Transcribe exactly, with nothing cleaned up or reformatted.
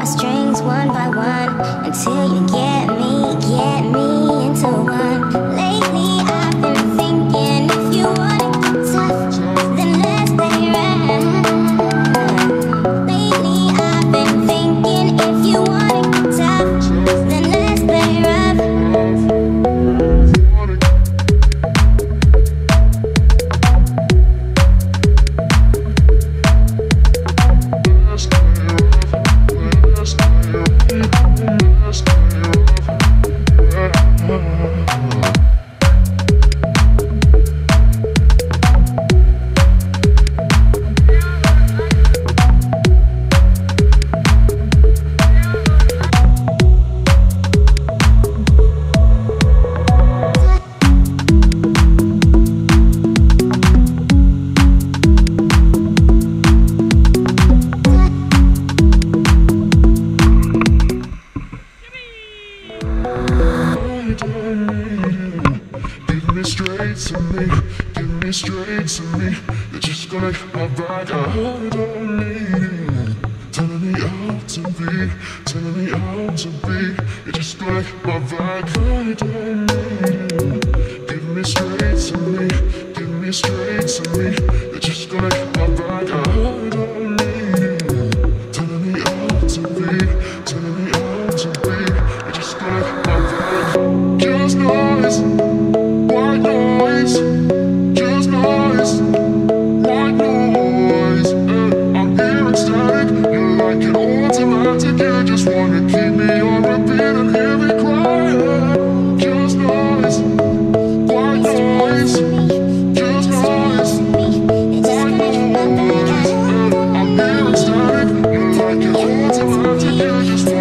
my strings one by one until you get me, get me into one. Lately I've been thinking, if you want to get tough, then let's play around. Lately I've been thinking, if you want to get tough, then let's play around. Give me straight to me, give me straight to me. You're just gonna hit my back, I heard on me. Telling me how to be, telling me how to be. You're just gonna hit my back, I heard on me. Give me straight to me, give me straight to me. You're just gonna hit my back, I heard on me. Telling me how to be, telling me how to be. You're just gonna hit my back. Just noise. Just